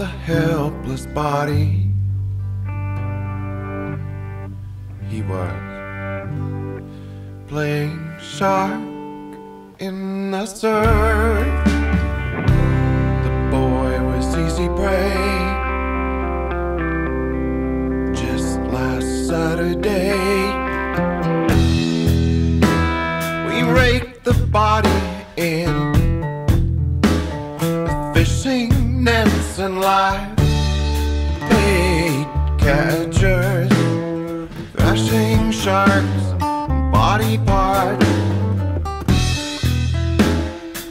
the helpless body. He was playing shark in the surf. The boy was easy prey. Just last Saturday, we raked the body in a fishing nets and live bait catchers, thrashing sharks, body parts.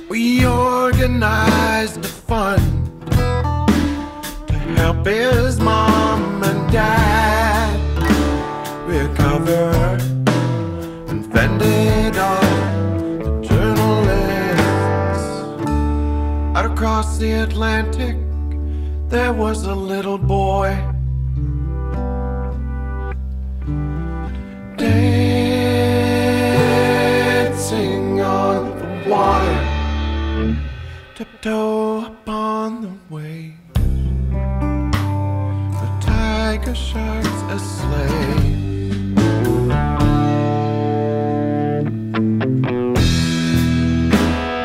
We organized the fun to help his mom and dad recover and fend it all the journalists. Out across the Atlantic, there was a little boy. Dancing on the water, tiptoe upon the wave, the tiger shark's a slave.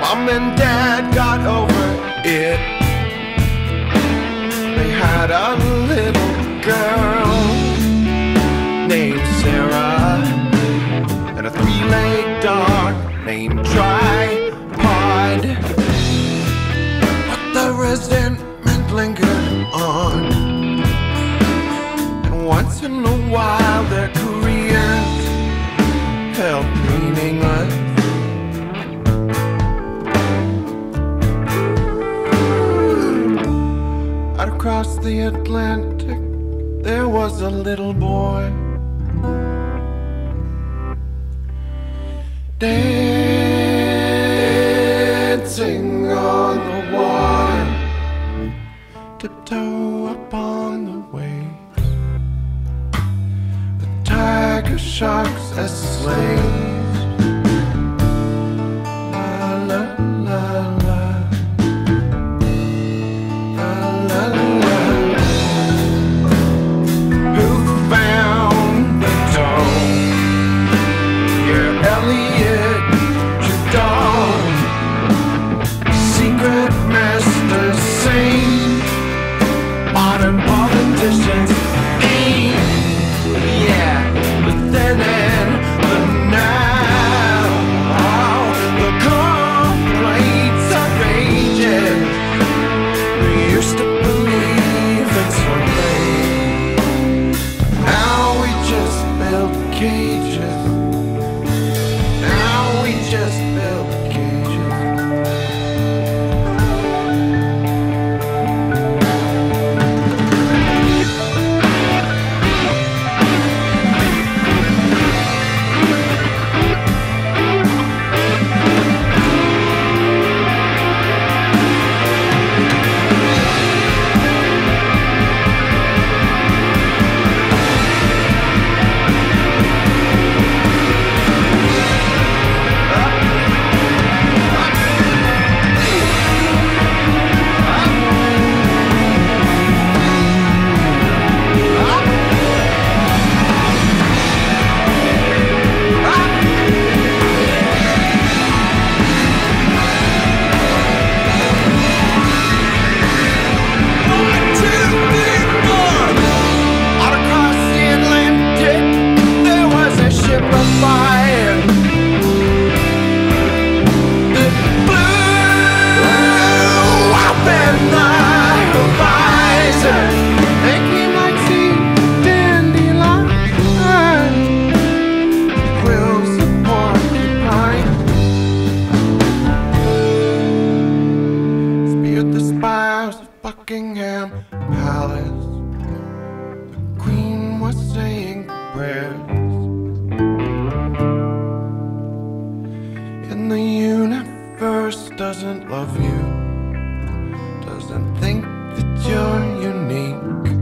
Mom and Dad got over it. They had a little girl named Sarah and a three-legged dog named Tripod. The resentment lingered on, and once in a while their careers felt meaningless. Out across the Atlantic, there was a little boy dancing on the water, tiptoe upon the waves, the tiger sharks as slaves. La la la la, la la la la. Who found the dawn? Your Elliot, your dog, secret master saint. Modern politicians aim, yeah, but then and the now, oh, the complaints are raging. We used to believe in slavery, now we just build cages. Now we just build cages. Buckingham Palace, the Queen was saying prayers. And the universe doesn't love you, doesn't think that you're unique.